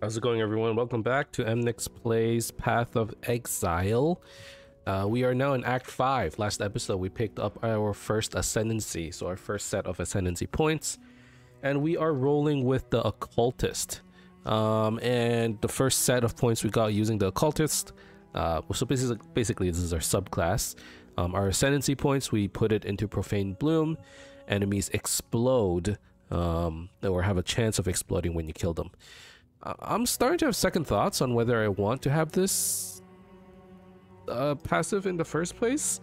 How's it going, everyone? Welcome back to Emnix Plays Path of Exile. We are now in Act 5. Last episode, we picked up our first Ascendancy, so our first set of Ascendancy points. And we are rolling with the Occultist. And the first set of points we got using the Occultist, so basically this is our subclass. Our Ascendancy points, we put it into Profane Bloom. Enemies explode, or have a chance of exploding when you kill them. I'm starting to have second thoughts on whether I want to have this passive in the first place.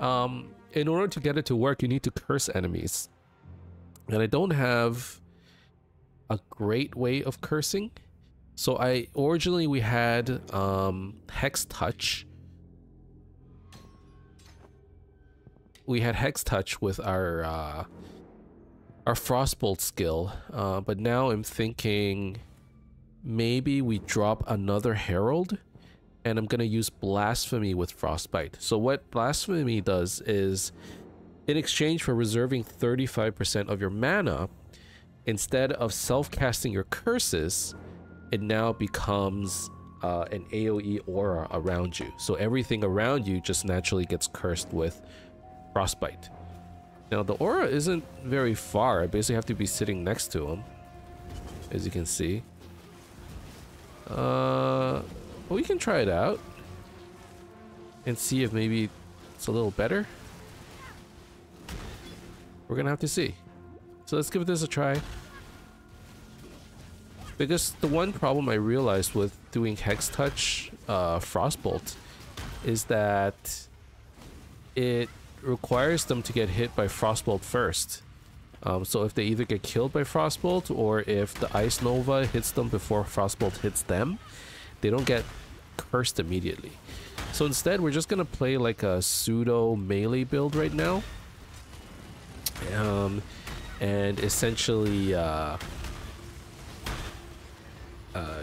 In order to get it to work, you need to curse enemies. And I don't have a great way of cursing. So originally we had Hex Touch with our Frostbolt skill. But now I'm thinking maybe we drop another Herald, and I'm going to use Blasphemy with Frostbite. So what Blasphemy does is, in exchange for reserving 35% of your mana, instead of self-casting your curses, it now becomes an AoE aura around you. So everything around you just naturally gets cursed with Frostbite. Now the aura isn't very far. I basically have to be sitting next to him, as you can see. We can try it out and see if maybe it's a little better. We're gonna have to see. So let's give this a try. Because the one problem I realized with doing Hex Touch Frostbolt is that it requires them to get hit by Frostbolt first. So if they either get killed by Frostbolt, or if the Ice Nova hits them before Frostbolt hits them, they don't get cursed immediately. So instead, we're just going to play like a pseudo melee build right now. And essentially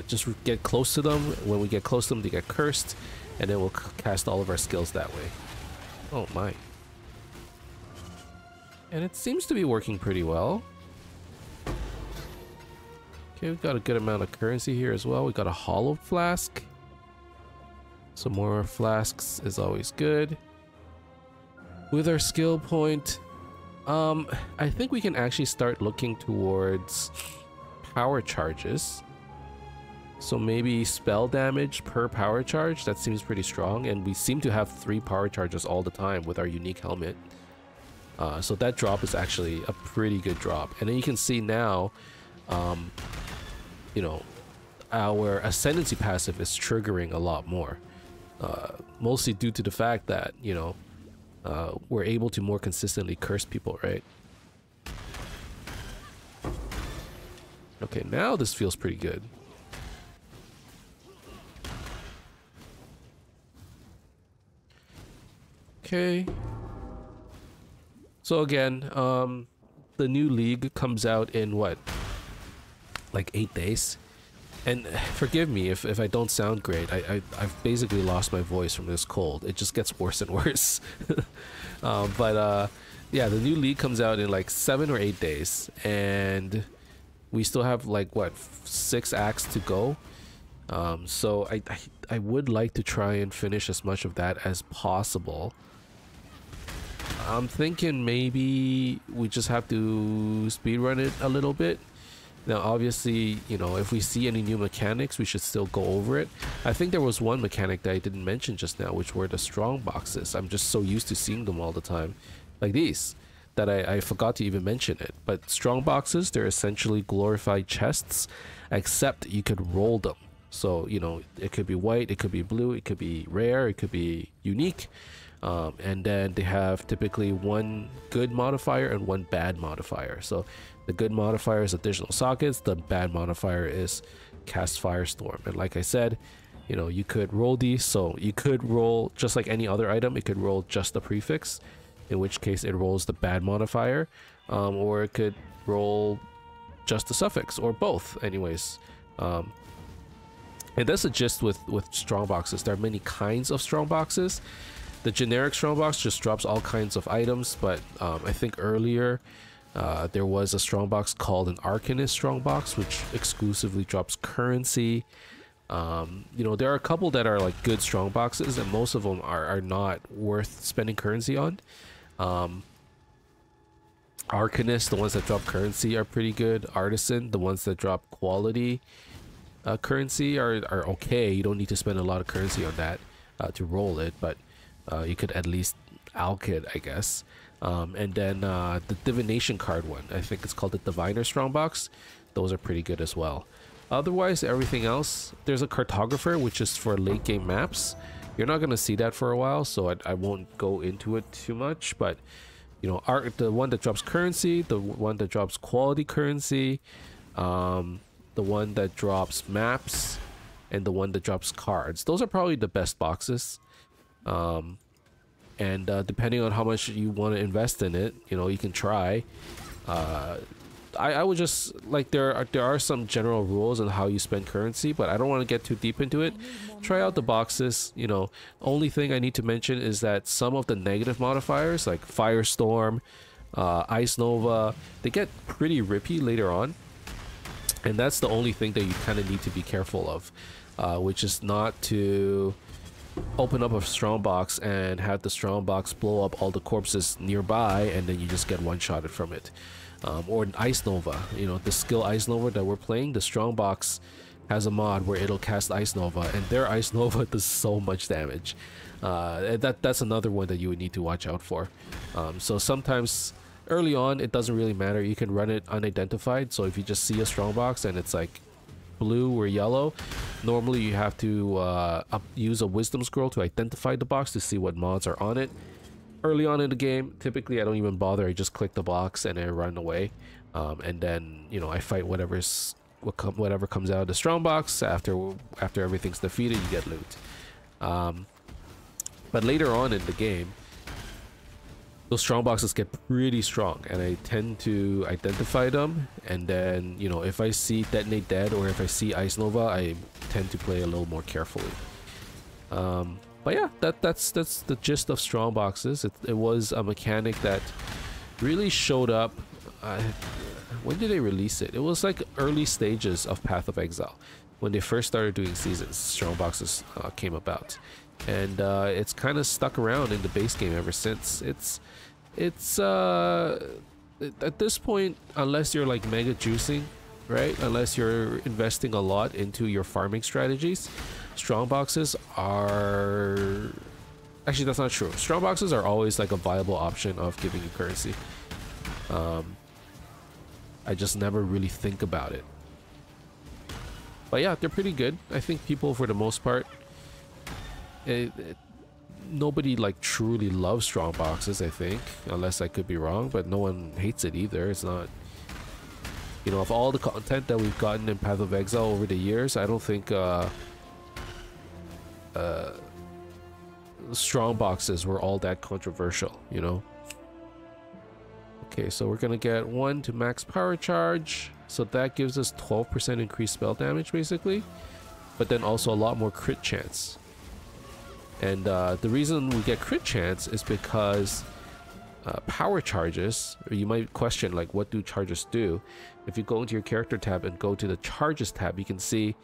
just get close to them. When we get close to them, they get cursed. And then we'll cast all of our skills that way. Oh my. And it seems to be working pretty well. Okay, we've got a good amount of currency here as well. We got a hollow flask. Some more flasks is always good. With our skill point, I think we can actually start looking towards power charges. So maybe spell damage per power charge. That seems pretty strong. And we seem to have 3 power charges all the time with our unique helmet. So that drop is actually a pretty good drop. And then you can see now, you know, our Ascendancy passive is triggering a lot more. Mostly due to the fact that, you know, we're able to more consistently curse people, right? Okay, now this feels pretty good. Okay. So again, the new league comes out in what, like 8 days? And forgive me if I don't sound great. I've basically lost my voice from this cold. It just gets worse and worse. Yeah, the new league comes out in like 7 or 8 days, and we still have like what, 6 acts to go. So I would like to try and finish as much of that as possible. I'm thinking maybe we just have to speedrun it a little bit. Now, obviously, you know, if we see any new mechanics, we should still go over it. I think there was one mechanic that I didn't mention just now, which were the strong boxes. I'm just so used to seeing them all the time, like these, that I forgot to even mention it. But strong boxes, they're essentially glorified chests, except you could roll them. So, you know, it could be white, it could be blue, it could be rare, it could be unique. And then they have typically 1 good modifier and 1 bad modifier. So the good modifier is additional sockets, the bad modifier is cast Firestorm. And like I said, you know, you could roll these. So you could roll just like any other item. It could roll just the prefix, in which case it rolls the bad modifier, or it could roll just the suffix, or both. Anyways, and that's the gist with strong boxes. There are many kinds of strong boxes. The generic strong box just drops all kinds of items, but I think earlier There was a strongbox called an Arcanist strongbox, which exclusively drops currency. You know, there are a couple that are like good strongboxes, and most of them are not worth spending currency on. Arcanist, the ones that drop currency, are pretty good. Artisan, the ones that drop quality currency are okay. You don't need to spend a lot of currency on that to roll it, but you could at least alch it, I guess. And then the divination card one, I think it's called the Diviner Strongbox. Those are pretty good as well. Otherwise, everything else, there's a Cartographer, which is for late game maps. You're not going to see that for a while, so I won't go into it too much. But you know, the one that drops currency, the one that drops quality currency, the one that drops maps, and the one that drops cards. Those are probably the best boxes. And depending on how much you want to invest in it, you know, you can try. I would just, like, there are some general rules on how you spend currency, but I don't want to get too deep into it. Try out the boxes. You know, only thing I need to mention is that some of the negative modifiers, like Firestorm, Ice Nova, they get pretty rippy later on, and that's the only thing that you kind of need to be careful of, which is not to open up a strongbox and have the strongbox blow up all the corpses nearby, and then you just get one-shotted from it. Or an Ice Nova, you know, the skill Ice Nova that we're playing, the strongbox has a mod where it'll cast Ice Nova, and their Ice Nova does so much damage. That's another one that you would need to watch out for. So sometimes early on, it doesn't really matter. You can run it unidentified. So if you just see a strongbox and it's like blue or yellow, normally you have to use a wisdom scroll to identify the box to see what mods are on it. Early on in the game, typically I don't even bother. I just click the box and I run away, and then, you know, I fight whatever comes out of the strong box. After everything's defeated, you get loot. But later on in the game, those strong boxes get pretty strong, and I tend to identify them. And then, you know, if I see Detonate Dead or if I see Ice Nova, I tend to play a little more carefully. But yeah, that's the gist of strongboxes. It was a mechanic that really showed up. When did they release it? It was like early stages of Path of Exile, when they first started doing seasons. Strongboxes came about, and it's kind of stuck around in the base game ever since. At this point, unless you're like mega juicing, right? Unless you're investing a lot into your farming strategies. Strongboxes are... Actually, that's not true. Strongboxes are always like a viable option of giving you currency. I just never really think about it. But yeah, they're pretty good. I think people, for the most part... nobody like truly loves strongboxes, I think. Unless I could be wrong, but no one hates it either. It's not... You know, of all the content that we've gotten in Path of Exile over the years, I don't think... strong boxes were all that controversial, you know. Okay, so we're gonna get 1 to max power charge, so that gives us 12% increased spell damage basically, but then also a lot more crit chance. And the reason we get crit chance is because power charges, or you might question like what do charges do. If you go into your character tab and go to the charges tab, you can see,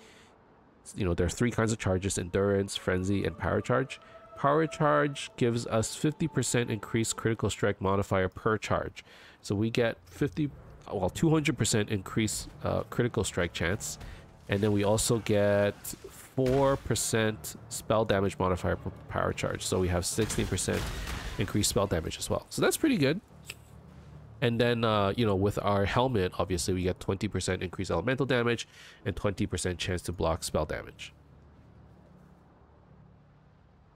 you know, there are 3 kinds of charges: endurance, frenzy, and power charge. Power charge gives us 50% increased critical strike modifier per charge, so we get 200% increased critical strike chance, and then we also get 4% spell damage modifier per power charge, so we have 16% increased spell damage as well. So that's pretty good. And then, you know, with our helmet, obviously, we get 20% increased elemental damage and 20% chance to block spell damage.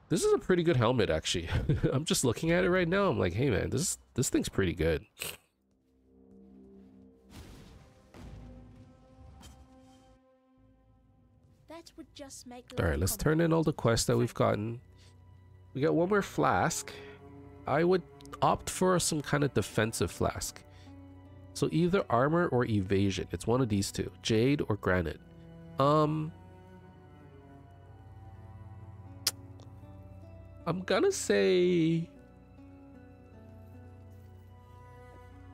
This is a pretty good helmet, actually. I'm just looking at it right now. I'm like, hey, man, this thing's pretty good. That would just make... All right, let's turn in all the quests that we've gotten. We got one more flask. I would opt for some kind of defensive flask, so either armor or evasion. It's one of these two, jade or granite. I'm gonna say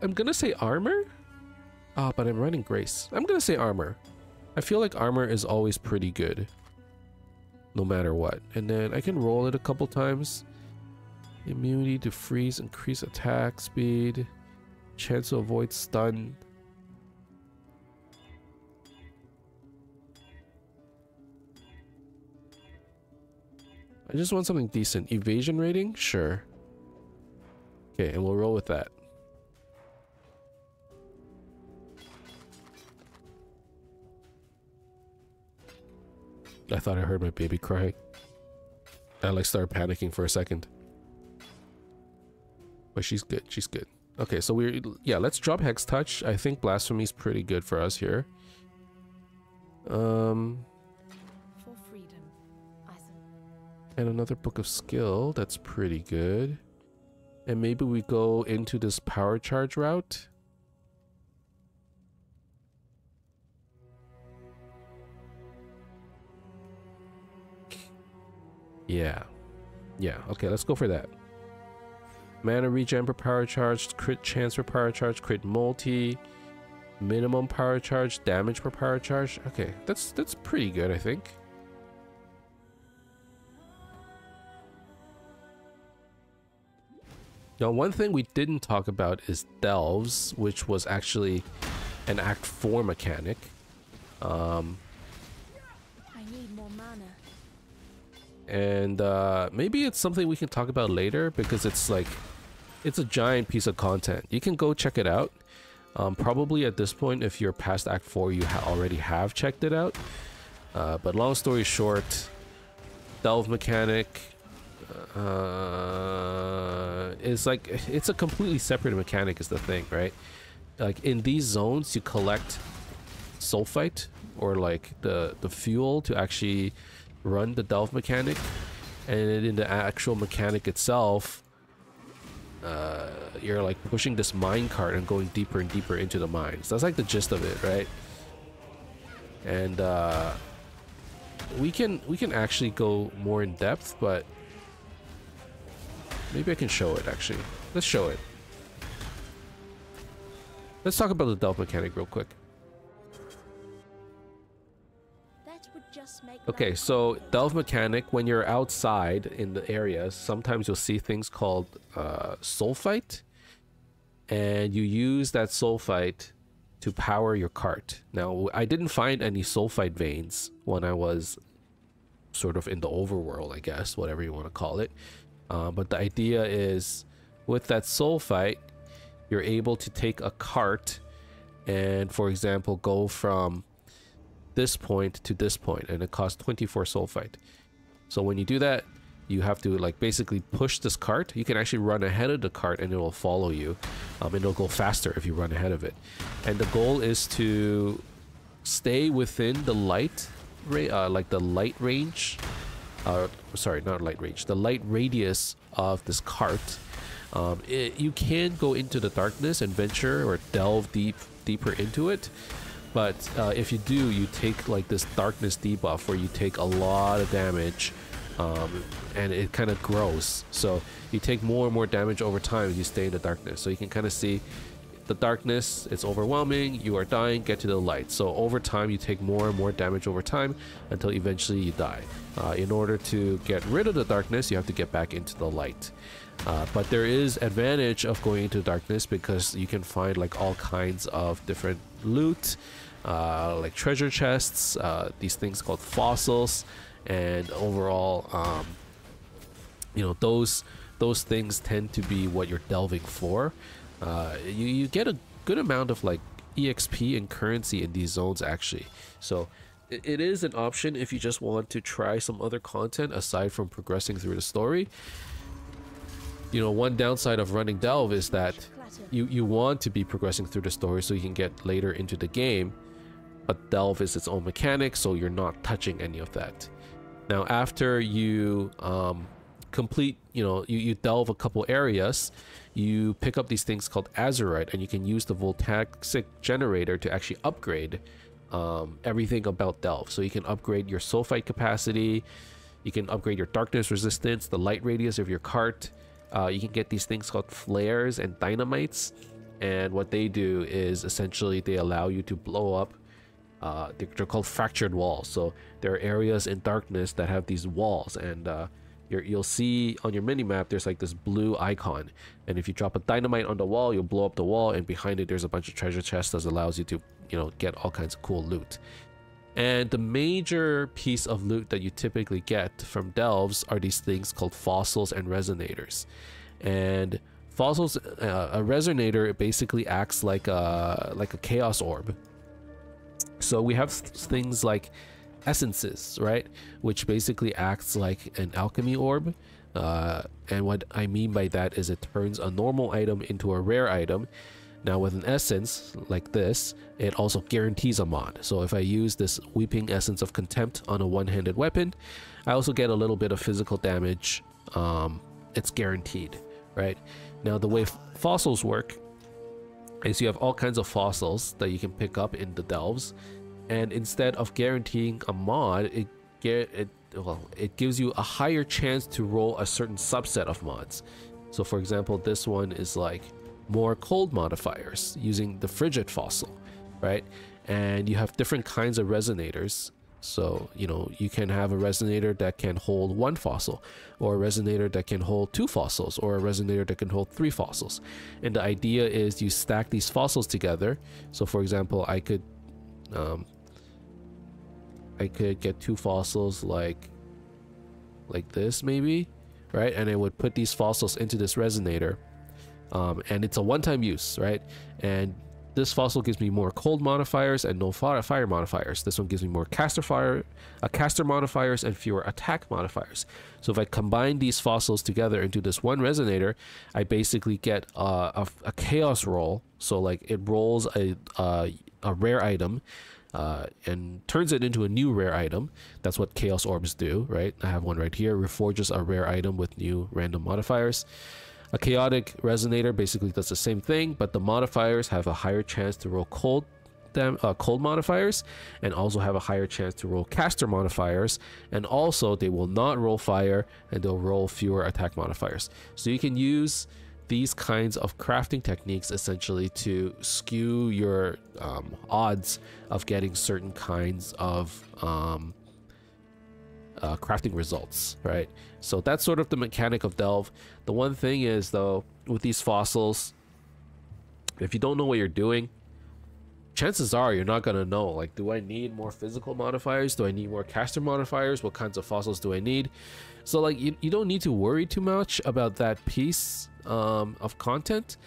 I'm gonna say armor? Ah, oh, but I'm running Grace. I'm gonna say armor. I feel like armor is always pretty good, no matter what. And then I can roll it a couple times. Immunity to freeze, increase attack speed, chance to avoid stun. I just want something decent. Evasion rating? Sure. Okay, and we'll roll with that. I thought I heard my baby crying. I like started panicking for a second. But she's good, she's good. Okay, so we're, yeah, let's drop Hex Touch. I think Blasphemy is pretty good for us here. For freedom, and another Book of Skill, that's pretty good. And maybe we go into this Power Charge route. Yeah. Yeah, okay, let's go for that. Mana regen per power charge, crit chance per power charge, crit multi, minimum power charge, damage per power charge. Okay, that's pretty good, I think. Now, one thing we didn't talk about is Delves, which was actually an Act 4 mechanic. I need more mana. And maybe it's something we can talk about later, because it's like, it's a giant piece of content. You can go check it out. Probably at this point, if you're past Act 4, you already have checked it out. But long story short, Delve mechanic is like, it's a completely separate mechanic is the thing, right? Like in these zones, you collect Sulfite, or like the fuel to actually run the Delve mechanic, and in the actual mechanic itself, you're like pushing this mine cart and going deeper and deeper into the mines. That's like the gist of it, right? And we can actually go more in depth, but maybe I can show it actually. Let's show it. Let's talk about the Delve mechanic real quick. Okay, so Delve mechanic, when you're outside in the area, sometimes you'll see things called Sulfite, and you use that Sulfite to power your cart. Now, I didn't find any Sulfite veins when I was sort of in the overworld, I guess, whatever you want to call it. But the idea is, with that Sulfite, you're able to take a cart and, for example, go from this point to this point, and it costs 24 Sulfite. So when you do that, you have to like basically push this cart. You can actually run ahead of the cart and it will follow you, and it'll go faster if you run ahead of it. And the goal is to stay within the light light radius of this cart. You can go into the darkness and venture or delve deeper into it. But if you do, you take like this darkness debuff where you take a lot of damage, and it kind of grows. So you take more and more damage over time as you stay in the darkness. So you can kind of see the darkness, it's overwhelming, you are dying, get to the light. So over time, you take more and more damage over time until eventually you die. In order to get rid of the darkness, you have to get back into the light. But there is advantage of going into darkness because you can find like all kinds of different loot. Like treasure chests, these things called fossils, and overall, you know, those things tend to be what you're delving for. You get a good amount of like EXP and currency in these zones actually, so it is an option if you just want to try some other content aside from progressing through the story. You know, one downside of running Delve is that you want to be progressing through the story so you can get later into the game, but Delve is its own mechanic, so you're not touching any of that. Now, after you complete, you know, you delve a couple areas, you pick up these things called Azerite, and you can use the Voltaxic generator to actually upgrade everything about Delve. So you can upgrade your Sulfite capacity, you can upgrade your darkness resistance, the light radius of your cart. You can get these things called flares and dynamites, And what they do is essentially they allow you to blow up, they're called fractured walls. So there are areas in darkness that have these walls, and you'll see on your mini-map there's like this blue icon, and if you drop a dynamite on the wall, you'll blow up the wall, and behind it there's a bunch of treasure chests that allows you to, you know, get all kinds of cool loot. And the major piece of loot that you typically get from delves are these things called fossils and resonators. And fossils, a resonator, it basically acts like a chaos orb. So we have things like essences, right, which basically acts like an alchemy orb. And what I mean by that is it turns a normal item into a rare item. Now with an essence like this, it also guarantees a mod. So if I use this Weeping Essence of Contempt on a one-handed weapon, I also get a little bit of physical damage. It's guaranteed, right? Now the way fossils work is you have all kinds of fossils that you can pick up in the delves, and instead of guaranteeing a mod, it gives you a higher chance to roll a certain subset of mods. So for example, this one is like more cold modifiers using the Frigid fossil, right? And you have different kinds of resonators. So, you know, you can have a resonator that can hold one fossil, or a resonator that can hold two fossils, or a resonator that can hold three fossils. And the idea is you stack these fossils together. So for example, I could get two fossils like this maybe, right? And I would put these fossils into this resonator. And it's a one-time use, right? And this fossil gives me more cold modifiers and no fire modifiers. This one gives me more caster modifiers and fewer attack modifiers. So if I combine these fossils together into this one resonator, I basically get a chaos roll. So like it rolls a rare item and turns it into a new rare item. That's what chaos orbs do, right? I have one right here. Reforges a rare item with new random modifiers. A chaotic resonator basically does the same thing, but the modifiers have a higher chance to roll cold modifiers, and also have a higher chance to roll caster modifiers, and also they will not roll fire, and they'll roll fewer attack modifiers. So you can use these kinds of crafting techniques essentially to skew your odds of getting certain kinds of crafting results, right? So that's sort of the mechanic of delve. The one thing is though, with these fossils, if you don't know what you're doing, chances are you're not gonna know, like, do I need more physical modifiers? Do I need more caster modifiers? What kinds of fossils do I need? So like you don't need to worry too much about that piece of content.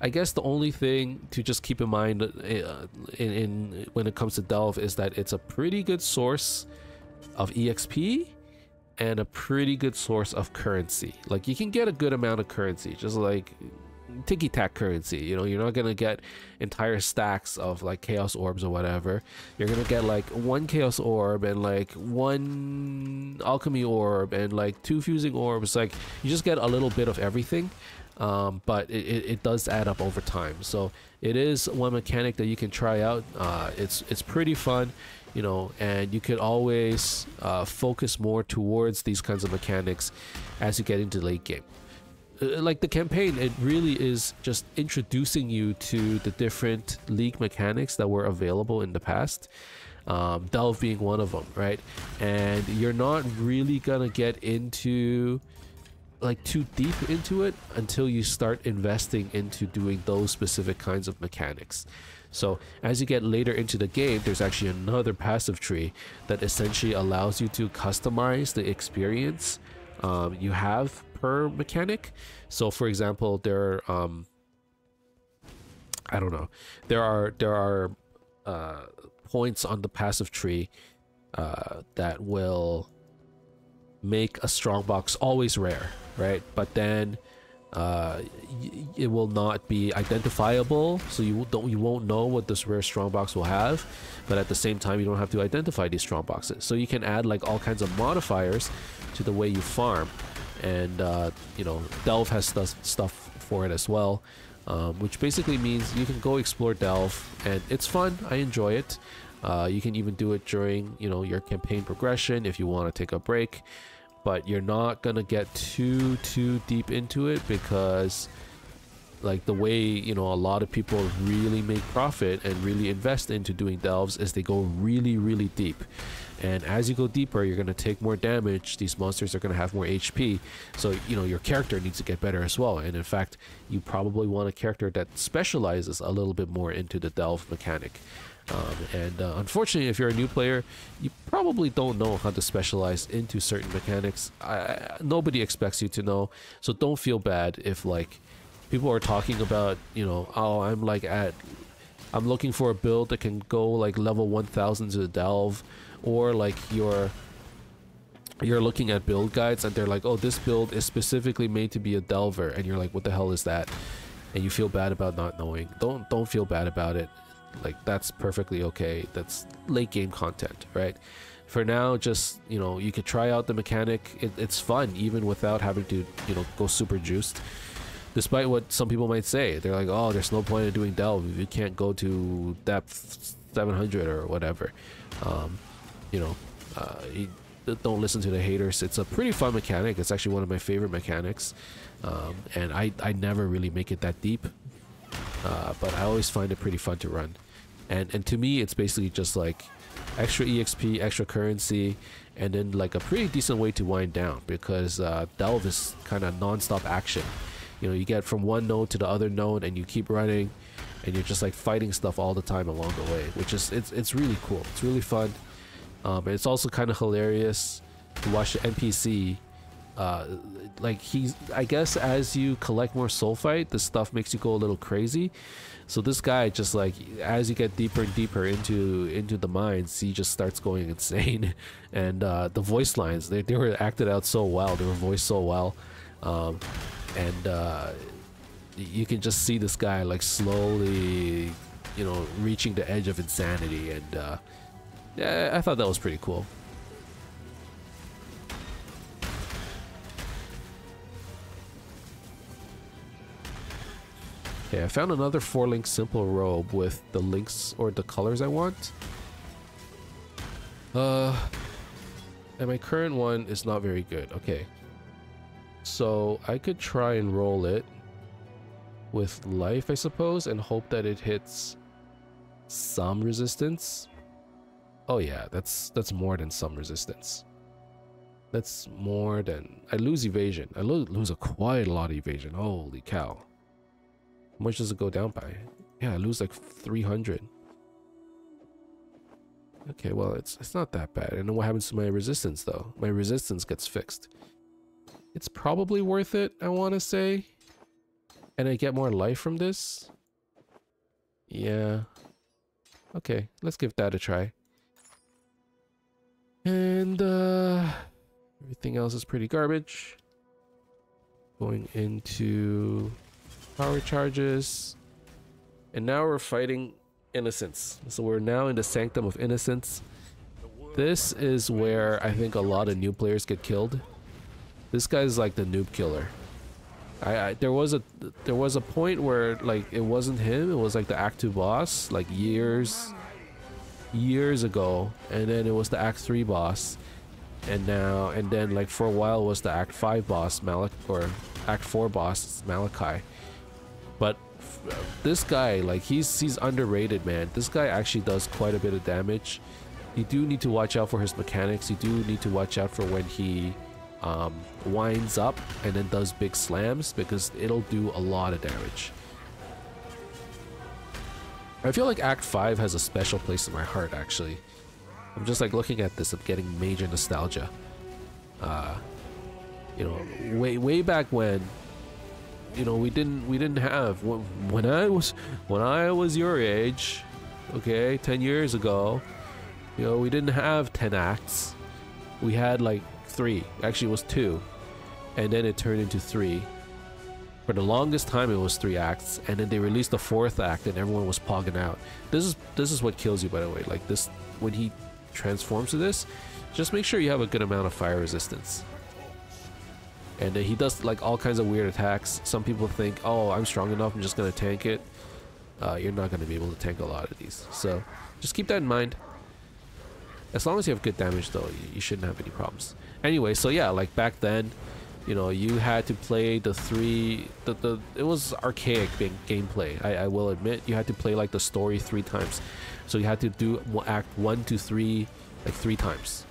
I guess the only thing to just keep in mind when it comes to delve is that it's a pretty good source of EXP and a pretty good source of currency. Like you can get a good amount of currency, just like ticky-tack currency. You know, you're not gonna get entire stacks of like chaos orbs or whatever. You're gonna get like one chaos orb and like one alchemy orb and like two fusing orbs. Like you just get a little bit of everything, but it does add up over time. So it is one mechanic that you can try out. It's pretty fun, you know, and you could always focus more towards these kinds of mechanics as you get into late game. Like the campaign, it really is just introducing you to the different League mechanics that were available in the past, delve being one of them, right? And you're not really gonna get into like too deep into it until you start investing into doing those specific kinds of mechanics. So as you get later into the game, there's actually another passive tree that essentially allows you to customize the experience you have per mechanic. So for example, there are I don't know, there are points on the passive tree that will make a strongbox always rare, right? But then it will not be identifiable, so you won't know what this rare strongbox will have. But at the same time, you don't have to identify these strongboxes, so you can add like all kinds of modifiers to the way you farm. And you know, delve has stuff for it as well, which basically means you can go explore delve, and it's fun. I enjoy it. You can even do it during, you know, your campaign progression if you want to take a break. But you're not gonna get too deep into it, because like the way, you know, a lot of people really make profit and really invest into doing delves is they go really, really deep. And as you go deeper, you're going to take more damage. These monsters are going to have more HP. So, you know, your character needs to get better as well. And in fact, you probably want a character that specializes a little bit more into the delve mechanic. Unfortunately, if you're a new player, you probably don't know how to specialize into certain mechanics. Nobody expects you to know. So don't feel bad if, like, people are talking about, you know, oh, I'm looking for a build that can go like level 1000 to the delve. Or like you're looking at build guides and they're like, oh, this build is specifically made to be a delver, and you're like, what the hell is that? And you feel bad about not knowing. Don't feel bad about it. Like, that's perfectly okay. That's late game content, right? For now, just, you know, you could try out the mechanic. It's fun even without having to, you know, go super juiced. Despite what some people might say, they're like, oh, there's no point in doing delve if you can't go to depth 700 or whatever. You know, don't listen to the haters. It's a pretty fun mechanic. It's actually one of my favorite mechanics, and I never really make it that deep, but I always find it pretty fun to run. And to me, it's basically just like extra EXP, extra currency, and then like a pretty decent way to wind down, because delve is kind of non-stop action. You know, you get from one node to the other node, and you keep running, and you're just like fighting stuff all the time along the way, which is it's really cool. It's really fun. It's also kind of hilarious to watch the NPC, like I guess as you collect more Sulfite, this stuff makes you go a little crazy. So this guy just like, as you get deeper and deeper into the mines, he just starts going insane. And the voice lines, they were acted out so well, they were voiced so well. You can just see this guy like slowly, you know, reaching the edge of insanity. And yeah, I thought that was pretty cool. Okay, I found another 4-link simple robe with the links or the colors I want. And my current one is not very good. Okay. So I could try and roll it with life, I suppose, and hope that it hits some resistance. Oh yeah, that's more than some resistance. That's more than... I lose evasion. I lose a quite a lot of evasion. Holy cow. How much does it go down by? Yeah, I lose like 300. Okay, well, it's not that bad. And then what happens to my resistance, though? My resistance gets fixed. It's probably worth it, I want to say. And I get more life from this? Yeah. Okay, let's give that a try. And everything else is pretty garbage. Going into power charges. And now we're fighting Innocence. So we're now in the Sanctum of Innocence. This is where I think a lot of new players get killed. This guy's like the noob killer. There was a point where like it wasn't him, it was like the Act 2 boss, like years ago, and then it was the Act 3 boss, and then like for a while it was the Act 5 boss Malak, or Act 4 boss Malachi. But this guy, like, he's underrated, man. This guy actually does quite a bit of damage. You do need to watch out for his mechanics. You do need to watch out for when he winds up and then does big slams, because it'll do a lot of damage. I feel like Act 5 has a special place in my heart, actually. I'm just like looking at this, I'm getting major nostalgia. You know, way back when, you know, we didn't have, when I was your age, okay, 10 years ago, you know, we didn't have 10 acts. We had like 3. Actually, it was 2. And then it turned into 3. For the longest time, it was 3 acts, and then they released the 4th act, and everyone was pogging out. This is what kills you, by the way. Like this, when he transforms to this, just make sure you have a good amount of fire resistance. And then he does like all kinds of weird attacks. Some people think, "Oh, I'm strong enough. I'm just gonna tank it." You're not gonna be able to tank a lot of these. So just keep that in mind. As long as you have good damage, though, you shouldn't have any problems. Anyway, so yeah, like back then, you know, you had to play the three, it was archaic gameplay, I will admit. You had to play like the story 3 times. So you had to do Act 1 to 3 like 3 times.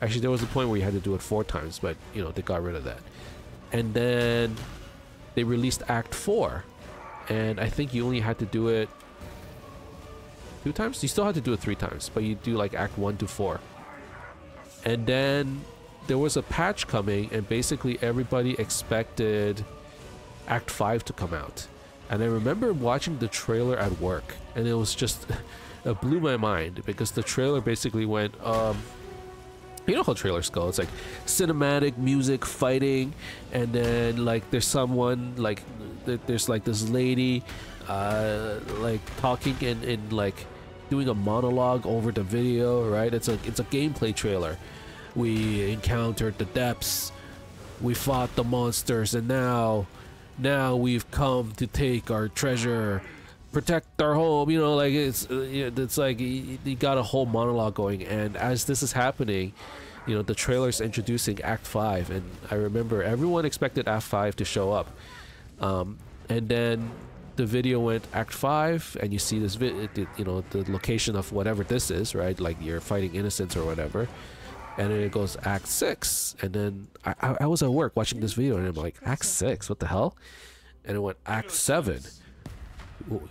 Actually, there was a point where you had to do it 4 times, but you know, they got rid of that. And then they released Act 4, and I think you only had to do it 2 times. You still had to do it 3 times, but you do like Act 1 to 4. And then there was a patch coming, and basically everybody expected Act 5 to come out. And I remember watching the trailer at work, and it was just, it blew my mind, because the trailer basically went, you know how trailers go, it's like cinematic, music, fighting, and then like there's someone, like there's like this lady like talking and like doing a monologue over the video, right? It's a gameplay trailer. We encountered the depths, we fought the monsters, and now we've come to take our treasure, protect our home, you know, like it's like you got a whole monologue going. And as this is happening, you know, the trailer's introducing Act 5, and I remember everyone expected Act 5 to show up, and then the video went Act 5, and you see this you know, the location of whatever this is, right? Like you're fighting innocents or whatever. And then it goes Act 6, and then I was at work watching this video, and I'm like, Act 6, what the hell? And it went Act 7.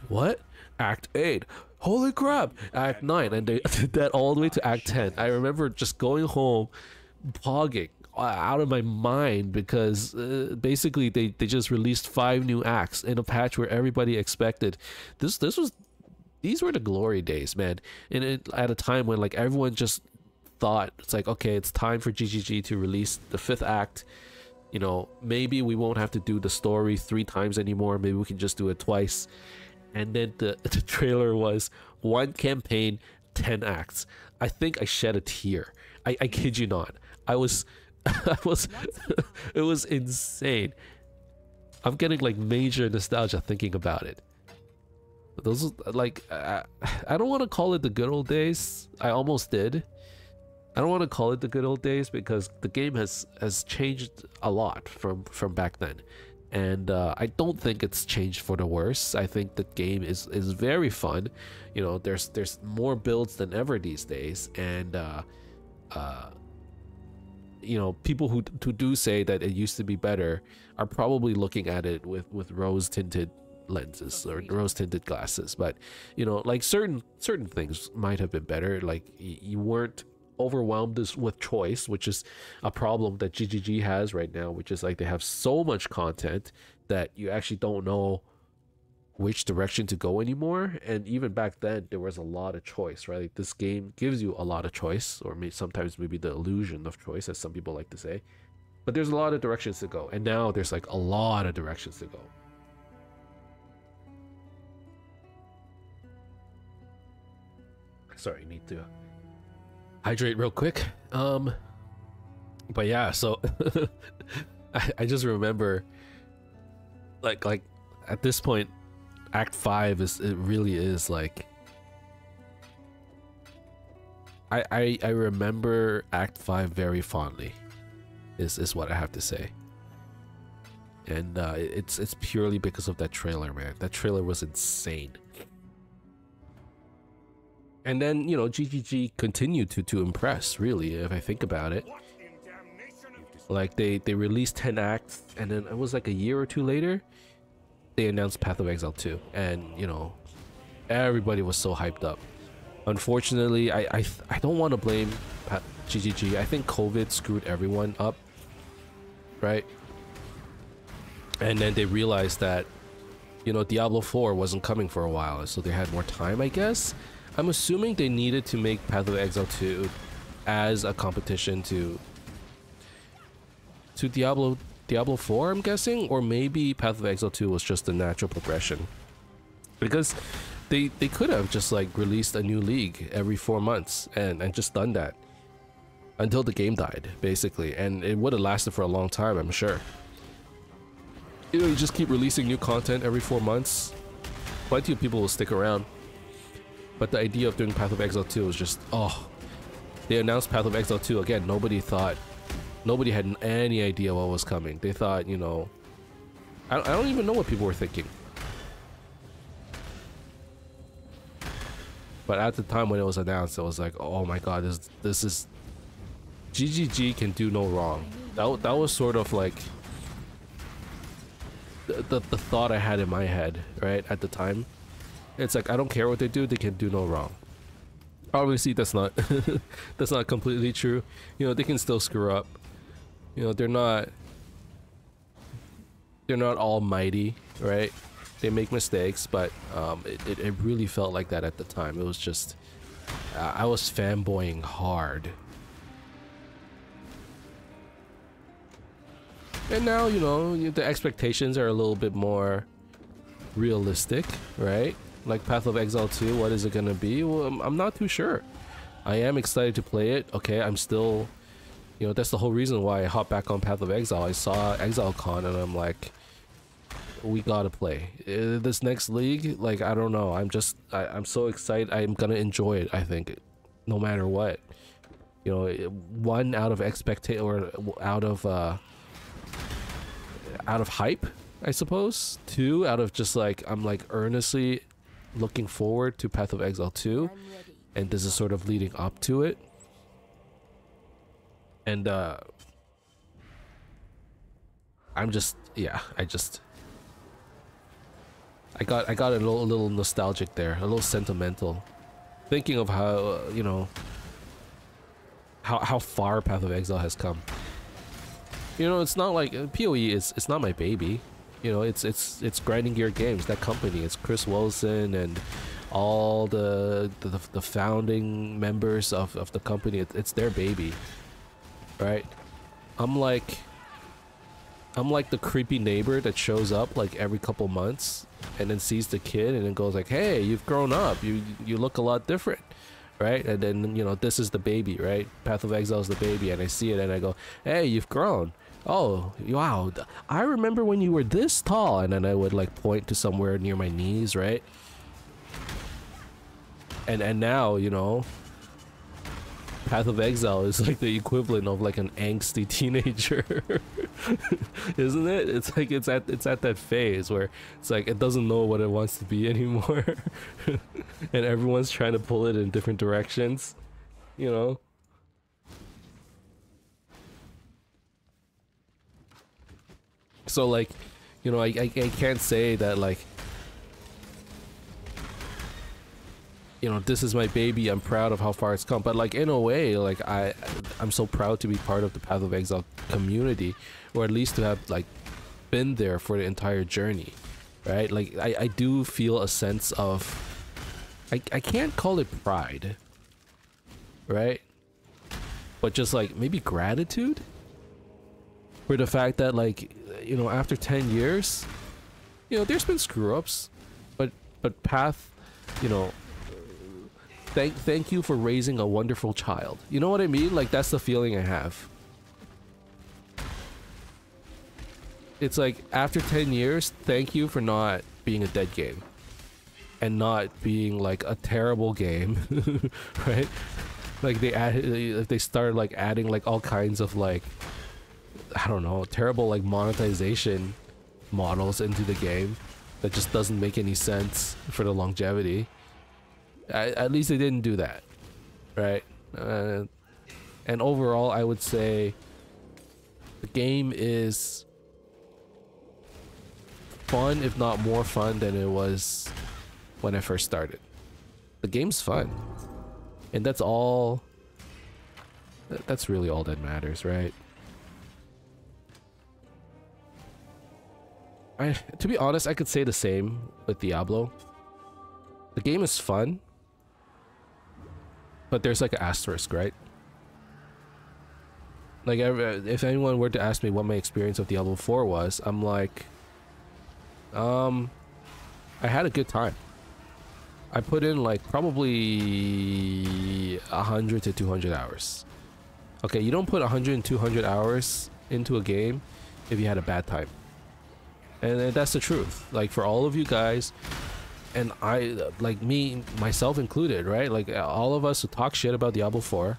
What? Act 8. Holy crap! Act 9. And they did that all the way to Act 10. I remember just going home, pogging out of my mind, because basically they just released 5 new acts in a patch where everybody expected this. These were the glory days, man. And at a time when like everyone just thought it's like, okay, it's time for GGG to release the 5th act. You know, maybe we won't have to do the story 3 times anymore. Maybe we can just do it twice. And then the trailer was 1 campaign, 10 acts. I think I shed a tear. I kid you not. I was it was insane. I'm getting like major nostalgia thinking about it. Those like I don't want to call it the good old days. I almost did. I don't want to call it the good old days, because the game has changed a lot from back then, and I don't think it's changed for the worse. I think the game is very fun. You know, there's more builds than ever these days, and you know, people who do say that it used to be better are probably looking at it with rose-tinted lenses or rose-tinted glasses. But you know, like certain things might have been better. Like you weren't overwhelmed with choice, which is a problem that GGG has right now, which is like they have so much content that you actually don't know which direction to go anymore. And even back then there was a lot of choice, right? Like, this game gives you a lot of choice, or sometimes maybe the illusion of choice, as some people like to say, but there's a lot of directions to go. And now there's like a lot of directions to go. Sorry, I need to hydrate real quick. But yeah, so I just remember like at this point Act 5 really is like I remember Act 5 very fondly is what I have to say. And it's purely because of that trailer, man. That trailer was insane. And then, you know, GGG continued to impress, really, if I think about it. Like, they released 10 acts, and then it was like a year or two later, they announced Path of Exile 2. And, you know, everybody was so hyped up. Unfortunately, I don't want to blame GGG. I think COVID screwed everyone up, right? And then they realized that, you know, Diablo 4 wasn't coming for a while, so they had more time, I guess. I'm assuming they needed to make Path of Exile 2 as a competition to Diablo 4, I'm guessing, or maybe Path of Exile 2 was just a natural progression, because they could have just like released a new league every 4 months and just done that until the game died, basically, and it would have lasted for a long time, I'm sure. You know, you just keep releasing new content every 4 months. Plenty of people will stick around. But the idea of doing Path of Exile 2 was just, oh. They announced Path of Exile 2 again. Nobody thought Nobody had any idea what was coming. They thought, you know... I don't even know what people were thinking. But at the time when it was announced, I was like, oh my god, this is... GGG can do no wrong. That was sort of like... The thought I had in my head, right, at the time. It's like, I don't care what they do, they can do no wrong. Obviously, that's not completely true. You know, they can still screw up. You know, they're not almighty, right? They make mistakes, but it really felt like that at the time. It was just, I was fanboying hard. And now, you know, the expectations are a little bit more realistic, right? Like Path of Exile 2, what is it going to be? Well, I'm not too sure. I am excited to play it. Okay, I'm still... You know, that's the whole reason why I hopped back on Path of Exile. I saw ExileCon and I'm like, we gotta play. This next league, like, I don't know. I'm so excited. I'm gonna enjoy it, I think, no matter what. You know, one out of expectation, or out of hype, I suppose. Two, out of just like, I'm like earnestly looking forward to Path of Exile 2. And this is sort of leading up to it. And I'm just, yeah, I got a little nostalgic there, a little sentimental, thinking of how, you know, how far Path of Exile has come. You know, it's not like POE is, it's not my baby. You know, it's Grinding Gear Games, that company. It's Chris Wilson and all the founding members of the company. It's their baby, right? I'm like the creepy neighbor that shows up like every couple months and then sees the kid and then goes like, hey, you've grown up, you look a lot different, right? And then, you know, this is the baby, right? Path of Exile is the baby, and I see it and I go, hey, you've grown. Oh wow, I remember when you were this tall. And then I would like point to somewhere near my knees, right? And now, you know, Path of Exile is like the equivalent of like an angsty teenager, isn't it? It's like it's at that phase where it's like it doesn't know what it wants to be anymore, and everyone's trying to pull it in different directions, you know. So like, you know, I can't say that like, you know, this is my baby, I'm proud of how far it's come, but like in a way, like I'm so proud to be part of the Path of Exile community, or at least to have like been there for the entire journey, right? Like I do feel a sense of, I can't call it pride, right? But just like maybe gratitude for the fact that, like, you know, after 10 years, you know, there's been screw-ups, but Path, you know, Thank you for raising a wonderful child. You know what I mean? Like, that's the feeling I have. It's like, after 10 years, thank you for not being a dead game. And not being, like, a terrible game. Right? Like, they started, like, adding, like, all kinds of, like... I don't know, terrible, like, monetization models into the game. That just doesn't make any sense for the longevity. At least they didn't do that, right? And overall, I would say the game is fun, if not more fun than it was when I first started. The game's fun, and that's all. That's really all that matters, right? To be honest, I could say the same with Diablo. The game is fun. But there's like an asterisk, right? Like, if anyone were to ask me what my experience of Diablo 4 was, I'm like, I had a good time. I put in like probably 100 to 200 hours. Okay, you don't put 100 and 200 hours into a game if you had a bad time. And that's the truth. Like, for all of you guys, and I, like me, myself included, right? Like all of us who talk shit about Diablo 4,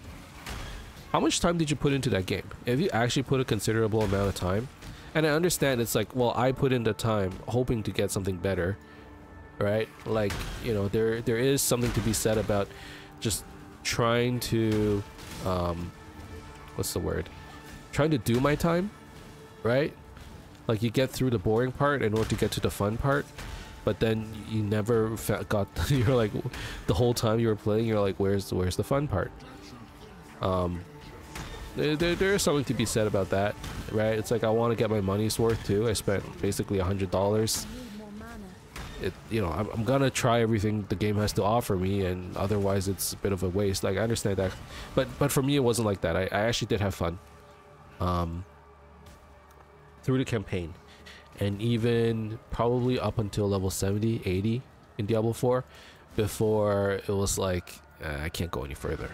How much time did you put into that game? If you actually put a considerable amount of time, and I understand it's like, well, I put in the time hoping to get something better, right? Like, you know, there is something to be said about just trying to what's the word, trying to do my time, right? Like, you get through the boring part in order to get to the fun part, but then you never got you're like, the whole time you were playing, you're like, where's the fun part? There is something to be said about that, right? It's like, I want to get my money's worth too. I spent basically $100. It, you know, I'm gonna try everything the game has to offer me, and otherwise it's a bit of a waste. Like, I understand that, but for me it wasn't like that. I actually did have fun through the campaign, and even probably up until level 70, 80 in Diablo 4, before it was like, I can't go any further.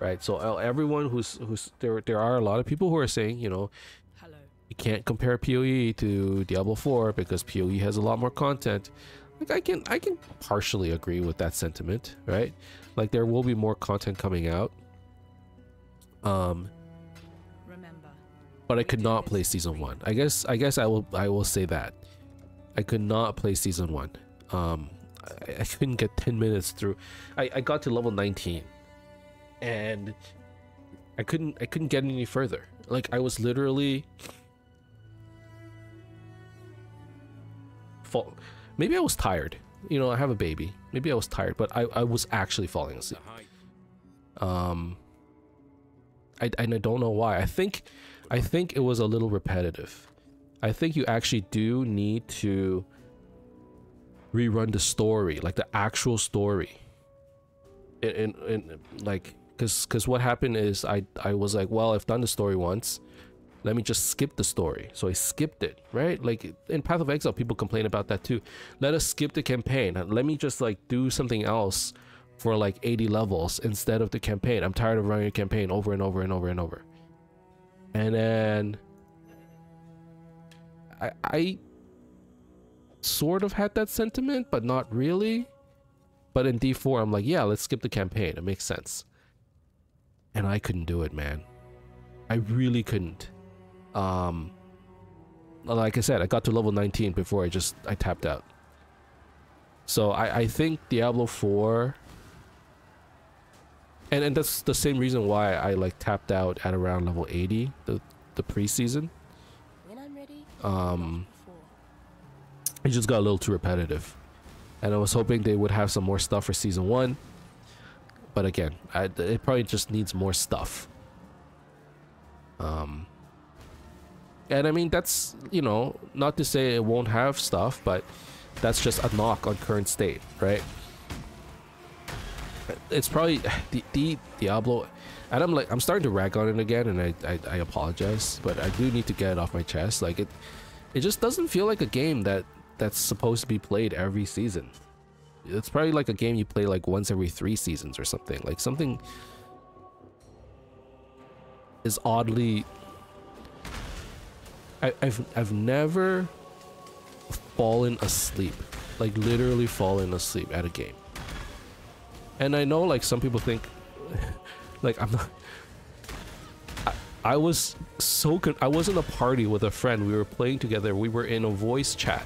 Right, so everyone who's there are a lot of people who are saying, you know, you can't compare POE to Diablo 4 because POE has a lot more content. Like, I can partially agree with that sentiment, right? Like, there will be more content coming out. But I could not play season 1. I guess I will say that I could not play season 1. I couldn't get 10 minutes through. I got to level 19. And I couldn't get any further. Like, I was literally maybe I was tired, you know, I have a baby, maybe I was tired, but I was actually falling asleep. And I don't know why. I think it was a little repetitive. I think you actually do need to rerun the story, like the actual story. And like, because what happened is I was like, well, I've done the story once, let me just skip the story. So I skipped it, right? Like, in Path of Exile, people complain about that too. Let us skip the campaign, let me just like do something else for like 80 levels instead of the campaign. I'm tired of running a campaign over and over and over and over. And then I sort of had that sentiment, but not really. But in D4, I'm like, yeah, let's skip the campaign. It makes sense. And I couldn't do it, man. I really couldn't. Like I said, I got to level 19 before I tapped out. So I think Diablo 4... And that's the same reason why I like tapped out at around level 80, the preseason. It just got a little too repetitive. And I was hoping they would have some more stuff for season 1, but again, it probably just needs more stuff. And I mean, that's, you know, not to say it won't have stuff, but that's just a knock on current state, right? It's probably the Diablo, and I'm starting to rag on it again, and I apologize, but I do need to get it off my chest. Like, it just doesn't feel like a game that's supposed to be played every season. It's probably like a game you play like once every 3 seasons or something. Like, something is oddly... I've never fallen asleep, like literally fallen asleep at a game. And I know, like, some people think like I'm not... I was so good. I was in a party with a friend, we were playing together, we were in a voice chat,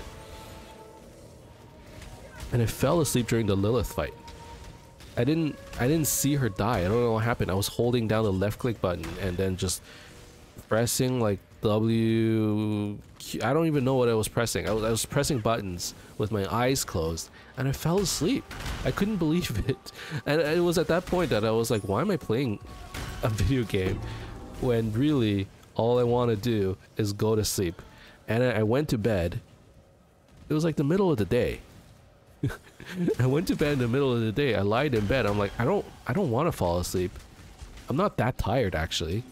and I fell asleep during the Lilith fight. I didn't see her die. I don't know what happened. I was holding down the left click button and then just pressing like W, Q. I don't even know what I was pressing. I was pressing buttons with my eyes closed, and I fell asleep. I couldn't believe it. And it was at that point that I was like, why am I playing a video game when really all I want to do is go to sleep? And I went to bed. It was like the middle of the day. I went to bed in the middle of the day. I lied in bed. I'm like, I don't want to fall asleep. I'm not that tired, actually.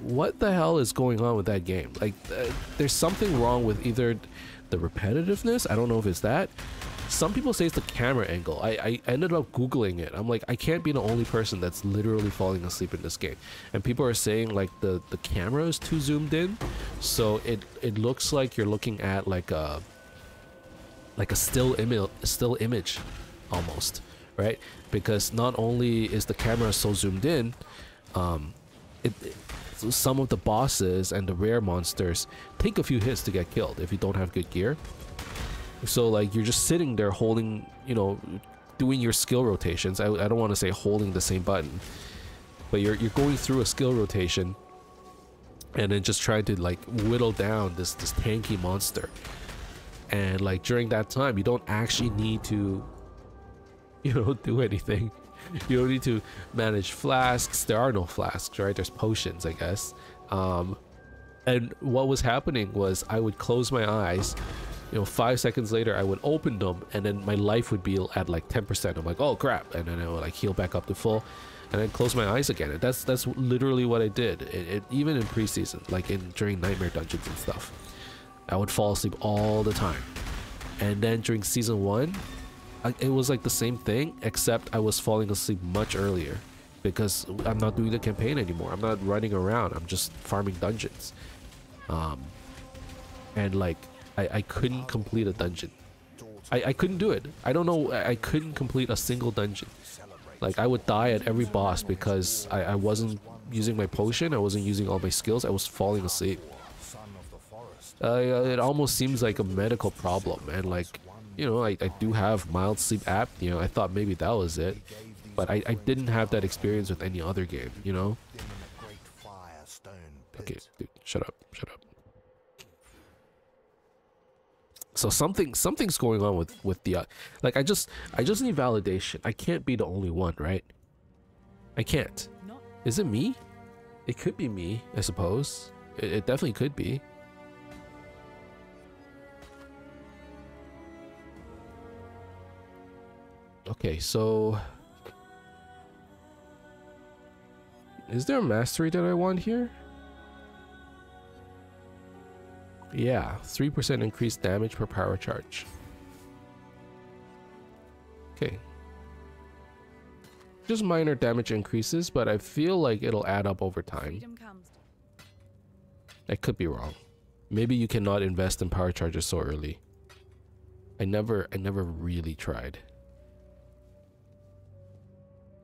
What the hell is going on with that game? Like, there's something wrong with either the repetitiveness. I don't know if it's that. Some people say it's the camera angle. I ended up Googling it. I'm like, I can't be the only person that's literally falling asleep in this game. And people are saying, like, the camera is too zoomed in. So it looks like you're looking at like a still image almost, right? Because not only is the camera so zoomed in, So some of the bosses and the rare monsters take a few hits to get killed if you don't have good gear. So like you're just sitting there holding, you know, doing your skill rotations. I don't want to say holding the same button, but you're going through a skill rotation and then just trying to like whittle down this tanky monster. And like during that time, you don't actually need to, you know, do anything. You don't need to manage flasks. There are no flasks, right? There's potions, I guess. And what was happening was I would close my eyes, you know, 5 seconds later I would open them, and then my life would be at like 10%. I'm like, oh crap, and then I would like heal back up to full, and then close my eyes again. And that's literally what I did. Even in preseason, like during nightmare dungeons and stuff, I would fall asleep all the time. And then during season 1, it was like the same thing, except I was falling asleep much earlier because I'm not doing the campaign anymore. I'm not running around. I'm just farming dungeons. And like, I couldn't complete a dungeon. I couldn't do it. I don't know. I couldn't complete a single dungeon. Like I would die at every boss because I wasn't using my potion. I wasn't using all my skills. I was falling asleep. It almost seems like a medical problem, and like, you know, I do have mild sleep apnea. I thought maybe that was it, but I didn't have that experience with any other game, you know? Okay, dude, shut up. So something's going on with the, like, I just need validation. I can't be the only one, right? I can't. Is it me? It could be me, I suppose. It definitely could be. Okay, so is there a mastery that I want here? Yeah, 3% increased damage per power charge. Okay. Just minor damage increases, but I feel like it'll add up over time. I could be wrong. Maybe you cannot invest in power charges so early. I never really tried.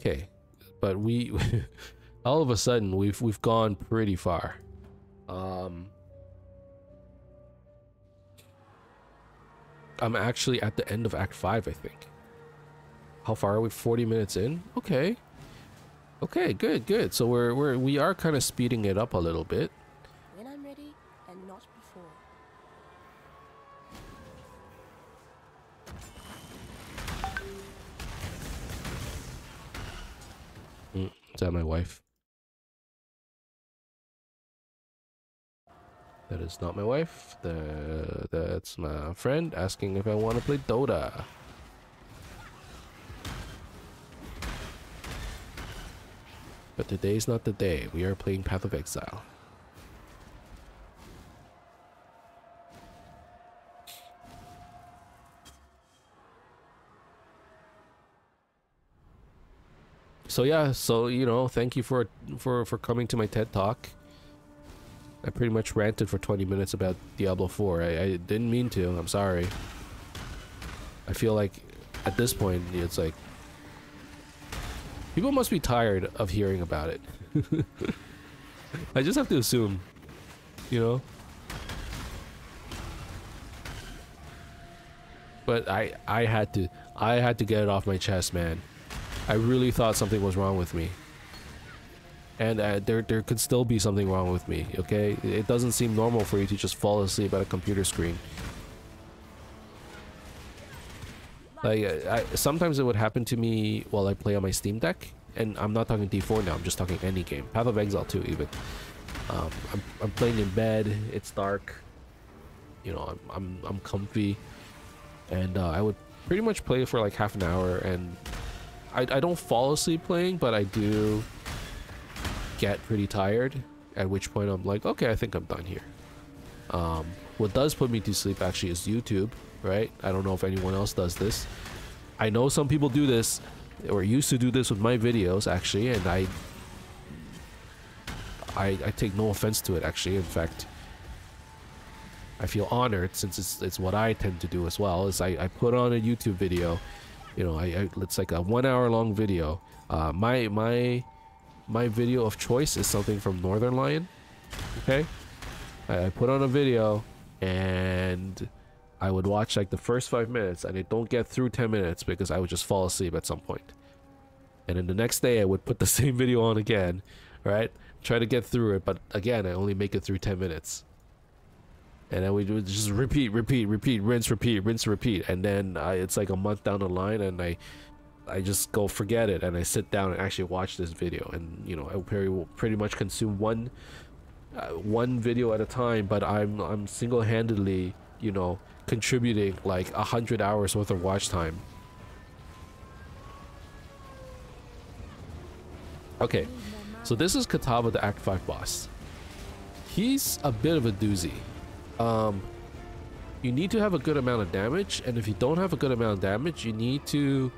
Okay, but we all of a sudden we've gone pretty far. I'm actually at the end of Act 5, I think. How far are we? 40 minutes in? Okay. Okay, good. So we are kind of speeding it up a little bit. When I'm ready and not before. Is that my wife? That is not my wife. That's my friend asking if I want to play Dota. But today's not the day. We are playing Path of Exile. So yeah, so you know, thank you for coming to my TED Talk. I pretty much ranted for 20 minutes about Diablo 4. I didn't mean to. I'm sorry. I feel like at this point it's like people must be tired of hearing about it. I just have to assume, you know. But I had to get it off my chest, man. I really thought something was wrong with me, and there could still be something wrong with me, okay? It doesn't seem normal for you to just fall asleep at a computer screen. Like, sometimes it would happen to me while I play on my Steam Deck, and I'm not talking D4 now, I'm just talking any game. Path of Exile 2 even. I'm playing in bed, it's dark, you know, I'm comfy, and I would pretty much play for like half an hour, and I don't fall asleep playing, but I do get pretty tired, at which point I'm like, okay, I think I'm done here. What does put me to sleep actually is YouTube, right? I don't know if anyone else does this. I know some people do this, or used to do this with my videos actually, and I take no offense to it actually. In fact, I feel honored since it's what I tend to do as well, is I put on a YouTube video. You know, it's like a 1 hour long video. My my video of choice is something from Northern Lion. Okay, I put on a video and I would watch like the first 5 minutes, and I don't get through 10 minutes because I would just fall asleep at some point. And then the next day I would put the same video on again, right? Try to get through it, but again, I only make it through 10 minutes. And then we would just repeat, rinse, repeat. And then it's like a month down the line, and I just go forget it, and I sit down and actually watch this video. And you know, I will pretty much consume one video at a time, but I'm single-handedly, you know, contributing like 100 hours worth of watch time. Okay, so this is Kitava, the Act 5 boss. He's a bit of a doozy. You need to have a good amount of damage, and if you don't have a good amount of damage, you need to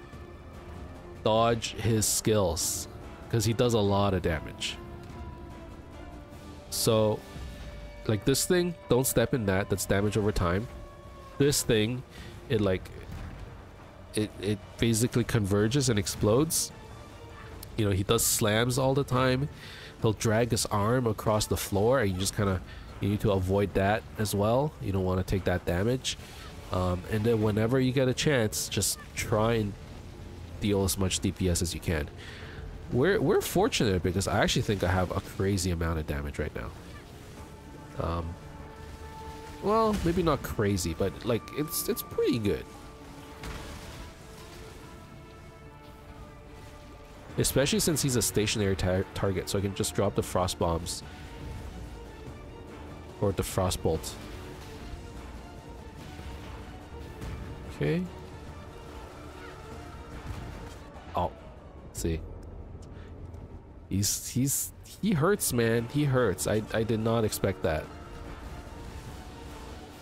dodge his skills, because he does a lot of damage. So, like this thing, don't step in that. That's damage over time. This thing, it basically converges and explodes. You know, he does slams all the time. He'll drag his arm across the floor, and you just kind of, you need to avoid that as well. You don't want to take that damage. And then whenever you get a chance, just try and deal as much DPS as you can. We're fortunate because I actually think I have a crazy amount of damage right now. Well, maybe not crazy, but like it's pretty good. Especially since he's a stationary target, so I can just drop the frost bombs or the Frostbolt. Okay. Oh, see. He hurts, man. He hurts. I did not expect that.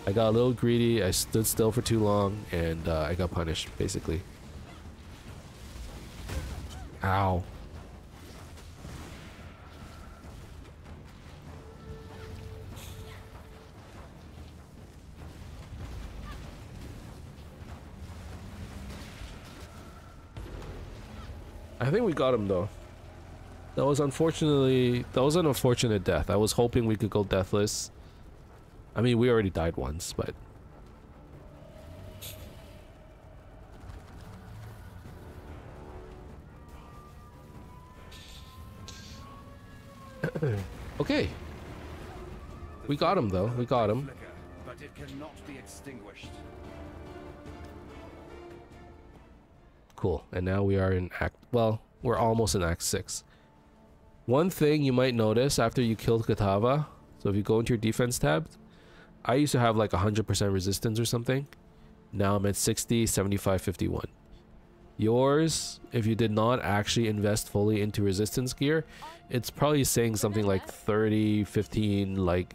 I got a little greedy. I stood still for too long, and I got punished, basically. Ow. I think we got him though. That was an unfortunate death. I was hoping we could go deathless. I mean, we already died once, but okay. We got him though. We got him. But it cannot be extinguished. Cool. And now we are in act, well, we're almost in act 6. One thing you might notice after you killed Kitava, so if you go into your defense tab, I used to have like 100% resistance or something. Now I'm at 60, 75, 51. Yours, if you did not actually invest fully into resistance gear, it's probably saying something like 30, 15, like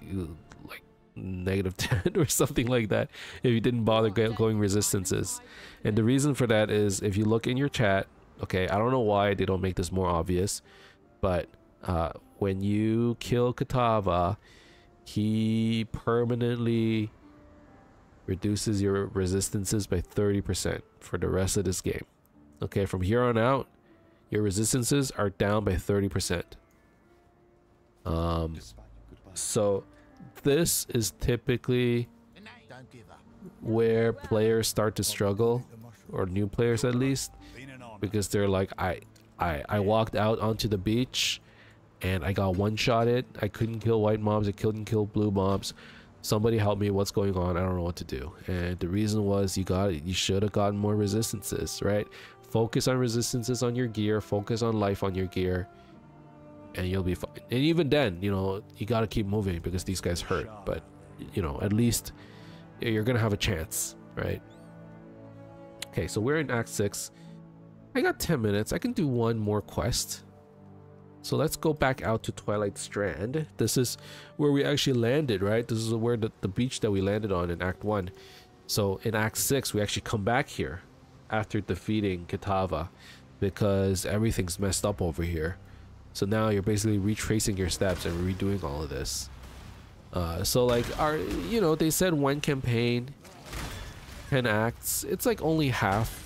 -10 or something like that if you didn't bother going resistances. And the reason for that is if you look in your chat, okay, I don't know why they don't make this more obvious, but when you kill Kitava, he permanently reduces your resistances by 30% for the rest of this game. Okay, from here on out, your resistances are down by 30%. So this is typically where players start to struggle, or new players at least, because they're like, I walked out onto the beach and I got one-shotted. I couldn't kill white mobs. I couldn't kill blue mobs. Somebody help me. What's going on? I don't know what to do. And the reason was you should have gotten more resistances, right? Focus on resistances on your gear. Focus on life on your gear. And you'll be fine. And even then, you know, you got to keep moving because these guys hurt. But, you know, at least you're going to have a chance, right? Okay, so we're in Act 6. I got 10 minutes. I can do one more quest. So let's go back out to Twilight Strand. This is where we actually landed, right? This is where the beach that we landed on in Act 1. So in Act 6, we actually come back here after defeating Kitava because everything's messed up over here. So now you're basically retracing your steps and redoing all of this. So like, you know, they said one campaign, 10 acts. It's like only half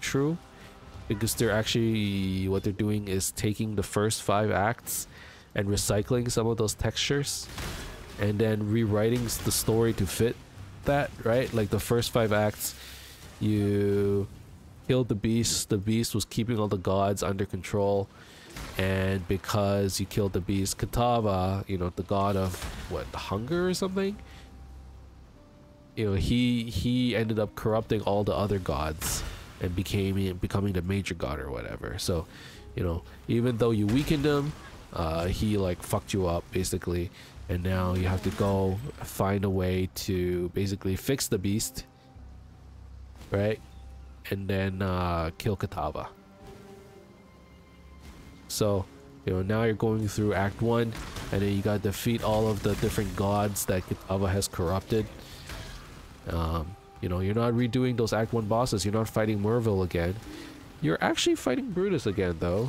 true. because they're actually, what they're doing is taking the first 5 acts and recycling some of those textures and then rewriting the story to fit that, right? Like the first 5 acts, you killed the beast. The beast was keeping all the gods under control, and because you killed the beast, Kitava, you know, the god of what, hunger or something, you know, he ended up corrupting all the other gods and becoming the major god or whatever. So, you know, even though you weakened him, he like fucked you up basically, and now you have to go find a way to basically fix the beast, right? And then kill Kitava. So, you know, now you're going through Act 1, and then you gotta defeat all of the different gods that Kitava has corrupted. You know, you're not redoing those Act 1 bosses. You're not fighting Merville again. You're actually fighting Brutus again, though.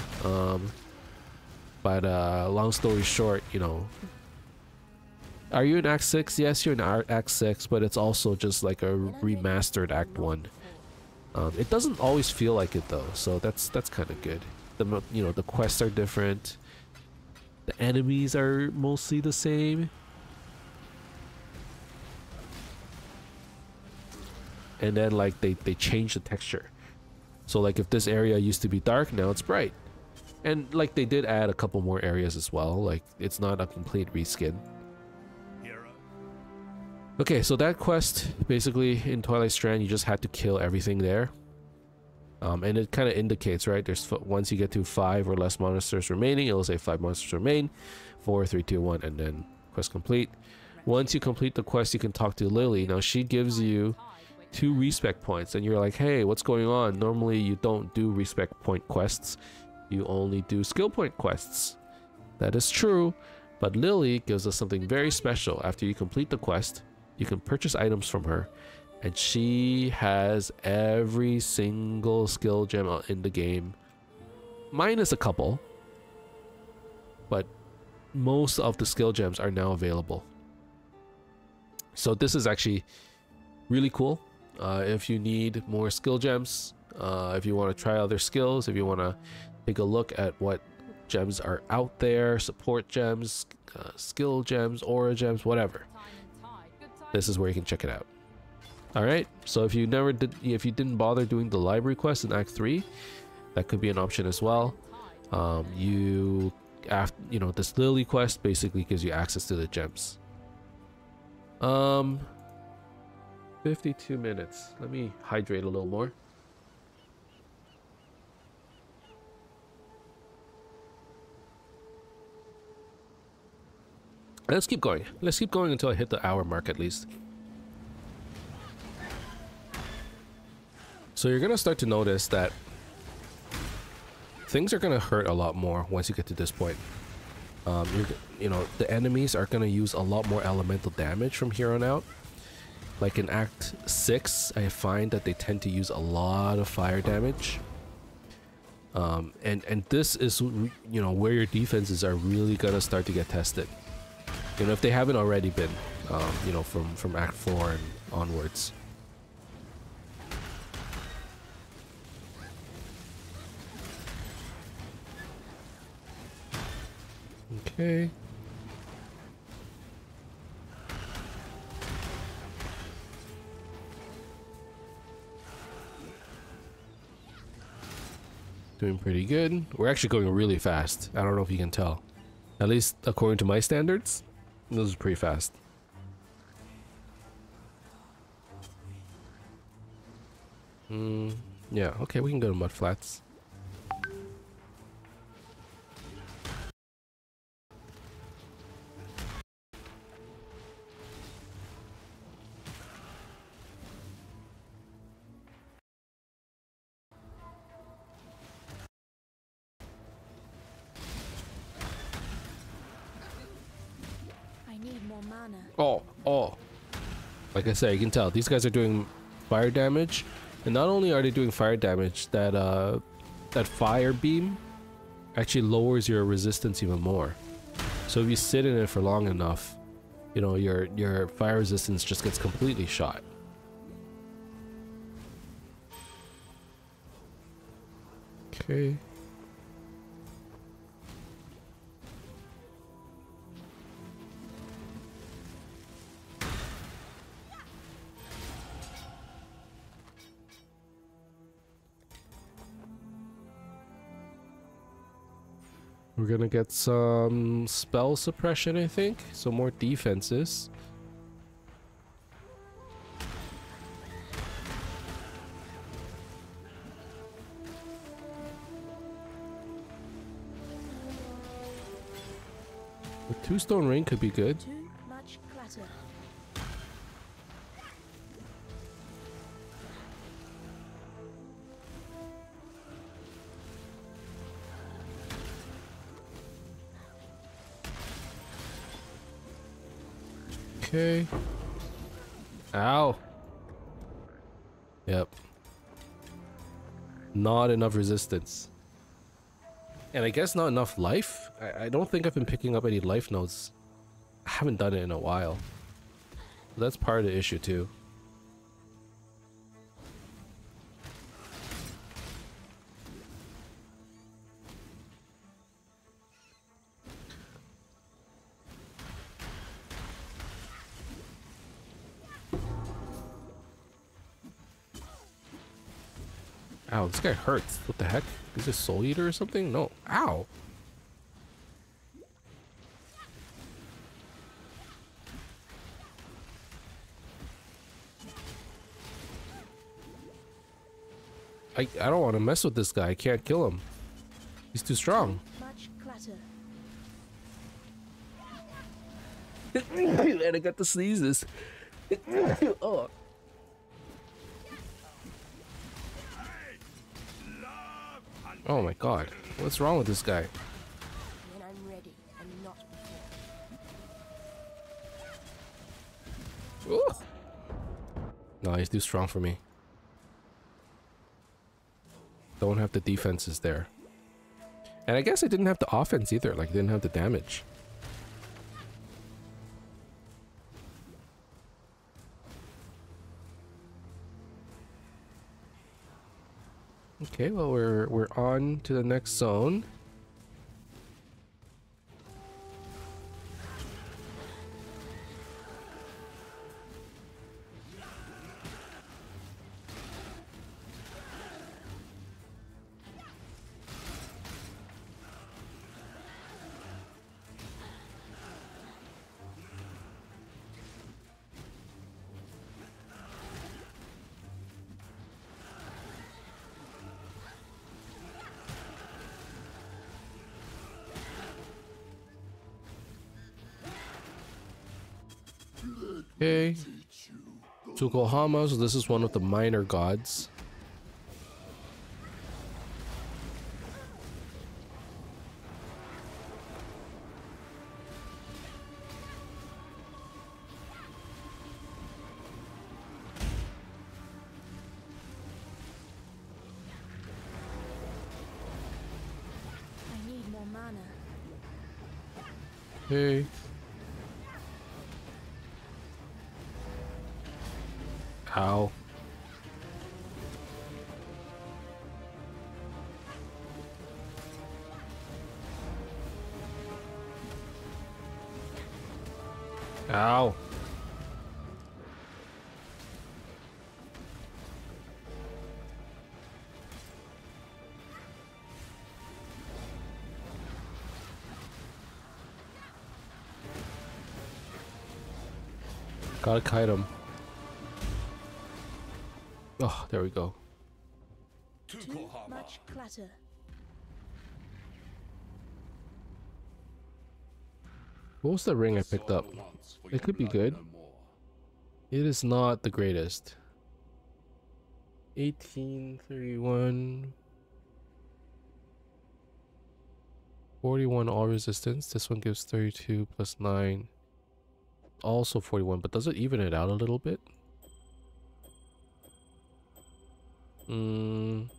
But long story short, you know, are you in Act 6? Yes, you're in Act 6, but it's also just like a remastered Act 1. It doesn't always feel like it though, so that's kind of good. The, you know, the quests are different, the enemies are mostly the same, and then like they change the texture. So like if this area used to be dark, now it's bright, and like they did add a couple more areas as well. Like it's not a complete reskin. Okay, so that quest, basically, in Twilight Strand, you just had to kill everything there. And it kind of indicates, right, there's, once you get to 5 or less monsters remaining, it'll say 5 monsters remain, 4, 3, 2, 1, and then quest complete. Once you complete the quest, you can talk to Lily. Now, she gives you 2 respec points, and you're like, hey, what's going on? Normally, you don't do respec point quests. You only do skill point quests. That is true, but Lily gives us something very special. After you complete the quest, you can purchase items from her, and she has every single skill gem in the game, minus a couple, but most of the skill gems are now available. So this is actually really cool. If you need more skill gems, if you want to try other skills, if you want to take a look at what gems are out there, support gems, skill gems, aura gems, whatever, this is where you can check it out. All right, so if you didn't bother doing the library quest in Act 3, that could be an option as well. You know, this Lily quest basically gives you access to the gems. 52 minutes. Let me hydrate a little more. Let's keep going. Let's keep going until I hit the hour mark at least. So you're going to start to notice that things are going to hurt a lot more once you get to this point. You know, the enemies are going to use a lot more elemental damage from here on out. Like in Act 6, I find that they tend to use a lot of fire damage. And this is, you know, where your defenses are really going to start to get tested. You know, if they haven't already been, you know, from Act 4 and onwards. Okay. Doing pretty good. We're actually going really fast. I don't know if you can tell. At least according to my standards. This is pretty fast. Yeah, okay, we can go to mud flats. Oh, like I said, you can tell these guys are doing fire damage, and not only are they doing fire damage, that fire beam actually lowers your resistance even more. So if you sit in it for long enough, you know, your fire resistance just gets completely shot. Okay. We're gonna get some spell suppression, I think. So more defenses. A 2-stone ring could be good. Too much clutter. Okay. Ow. Yep. Not enough resistance. And I guess not enough life? I don't think I've been picking up any life nodes. I haven't done it in a while. That's part of the issue too. Ow, this guy hurts. What the heck? Is this Soul Eater or something? No. Ow. I don't want to mess with this guy. I can't kill him. He's too strong. Much clutter. And I got the sneezes. Oh. Oh my god, what's wrong with this guy? When I'm ready, I'm not before. Ooh. No, he's too strong for me. Don't have the defenses there. And I guess I didn't have the offense either, like I didn't have the damage. Okay, well we're on to the next zone. Okay, Tukohama, so this is one of the minor gods. I need more mana. Okay. Ow. Ow. Gotta kite him. Oh, there we go. Too much clutter. What was the ring I picked up? It could be good. It is not the greatest. 18, 31... 41 all resistance. This one gives 32 plus 9. Also 41, but does it even it out a little bit? No,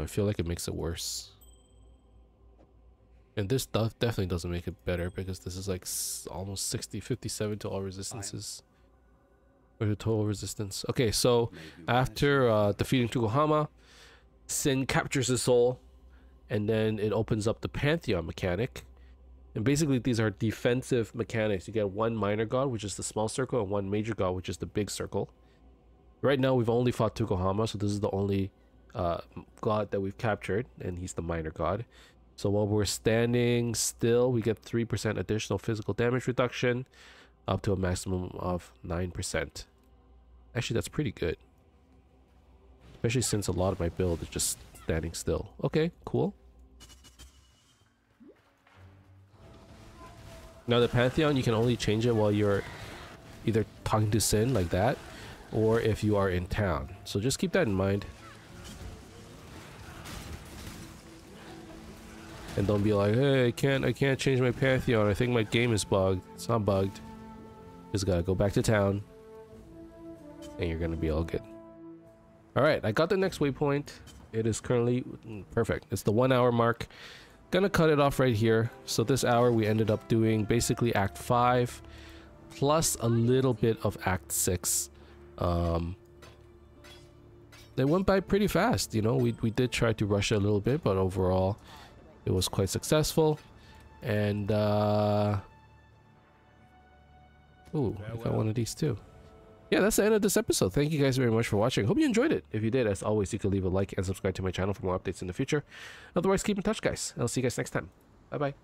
I feel like it makes it worse. And this stuff definitely doesn't make it better because this is like almost 50, 57 to all resistances. with a total resistance. Okay, so after defeating Tukohama, Sin captures his soul, and then it opens up the Pantheon mechanic. And basically these are defensive mechanics. You get one minor god, which is the small circle, and one major god, which is the big circle. Right now we've only fought Tukohama, so this is the only god that we've captured, and he's the minor god. So while we're standing still, we get 3% additional physical damage reduction, up to a maximum of 9%. Actually, that's pretty good, especially since a lot of my build is just standing still. Okay, cool. Now the Pantheon, you can only change it while you're either talking to Sin like that, or if you are in town. So just keep that in mind. And don't be like, hey, I can't change my Pantheon. I think my game is bugged. It's not bugged. Just gotta go back to town, and you're gonna be all good. All right, I got the next waypoint. It is currently perfect. It's the 1 hour mark. Gonna cut it off right here. So this hour we ended up doing basically Act 5 plus a little bit of Act 6. They went by pretty fast, you know. We did try to rush it a little bit, but overall it was quite successful. And ooh, I got one of these too. Yeah, that's the end of this episode. Thank you guys very much for watching. Hope you enjoyed it. If you did, as always, you can leave a like and subscribe to my channel for more updates in the future. Otherwise, keep in touch, guys. I'll see you guys next time. Bye-bye.